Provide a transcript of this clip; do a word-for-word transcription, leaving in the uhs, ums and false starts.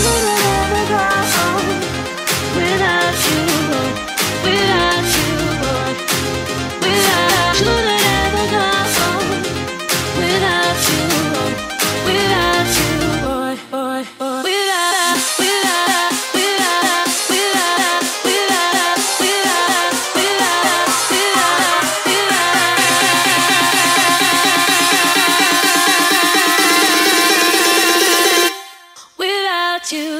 couldn't ever go home without you, without you, without you. Couldn't ever go home without you, without you, boy, boy, boy. Without, without, without, without, without, without, without, without, without, without you.